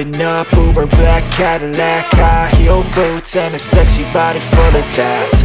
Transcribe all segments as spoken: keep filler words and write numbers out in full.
Riding up Uber black Cadillac, high heel boots and a sexy body full of tats.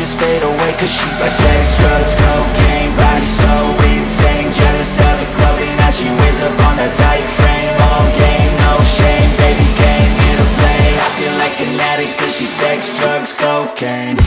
just fade away. Cause she's like sex, drugs, cocaine, body so insane. Jealous of the clothing that she wears up on that tight frame. All game, no shame, baby came here to play. I feel like an addict cause she's sex, drugs, cocaine.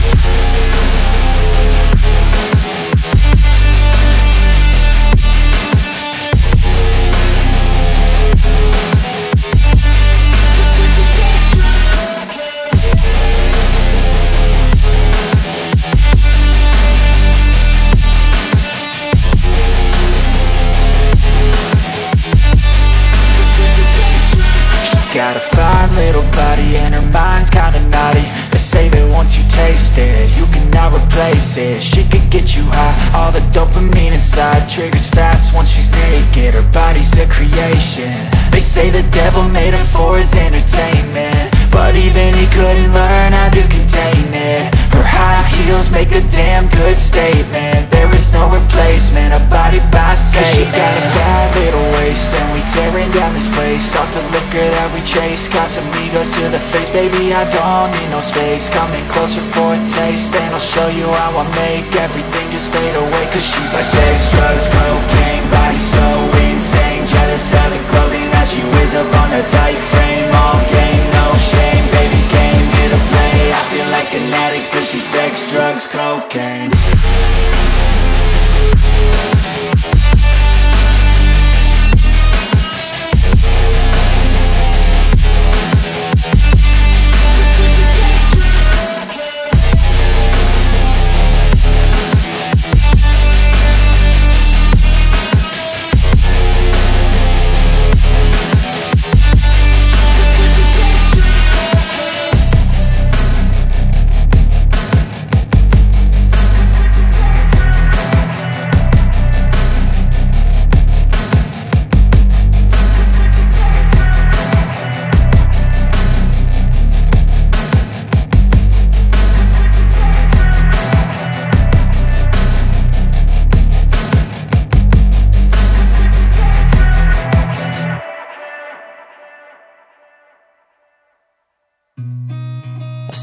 Got a fine little body and her mind's kinda naughty. They say that once you taste it, you cannot replace it. She could get you high, all the dopamine inside triggers fast once she's naked. Her body's a creation. They say the devil made her for his entertainment, but even he couldn't learn how to contain it. Her high heels make a damn good statement. There is no replacement, a body by Satan. She got a bad little waist, and we tearing down this place off the liquor that we chase. Casamigos to the face, baby I don't need no space. Coming closer for a taste, and I'll show you how I make everything just fade away. Cause she's like sex, drugs, cocaine, body so insane. Jealous of the clothing that she wears up on a tight frame. All game, no shame, baby came here to play. I feel like an addict cause she's sex, drugs, cocaine. I've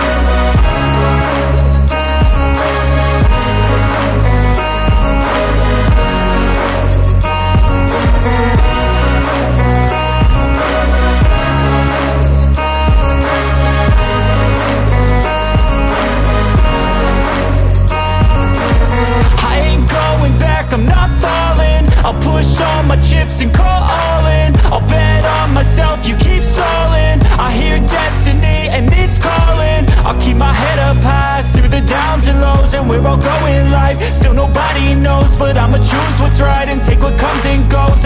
I'm not falling, I'll push all my chips and call all in. I'll bet on myself, you keep stalling. I hear destiny and it's calling. I'll keep my head up high through the downs and lows, and we're all going life. Still nobody knows, but I'ma choose what's right and take what comes and goes.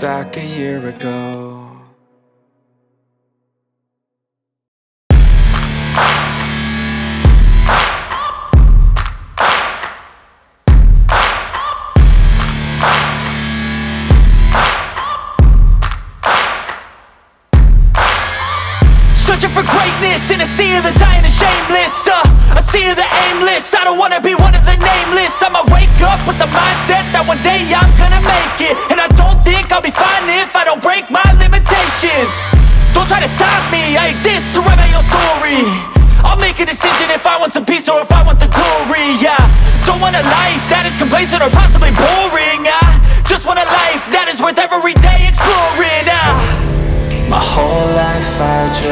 Back a year ago. Searching for greatness in a sea of the dying and shameless, uh, a sea of the aimless. I don't wanna be one of the nameless. I'ma wake up with the mindset that one day I'm gonna make it, and I don't think I'll be fine if I don't break my limitations. Don't try to stop me, I exist to write my own story. I'll make a decision if I want some peace or if I want the glory. Yeah, don't want a life that is complacent or possibly boring. I just want a life that is worth every day exploring. uh, My whole life I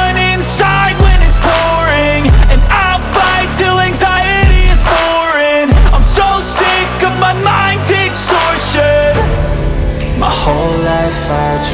inside when it's pouring, and I'll fight till anxiety is foreign. I'm so sick of my mind's extortion. My whole life I I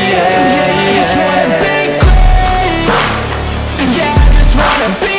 yeah, yeah, I just wanna be great. Yeah, I just wanna be.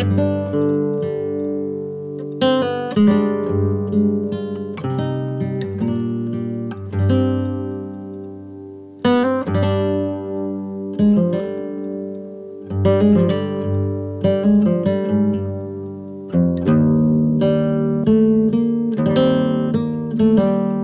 Thank you.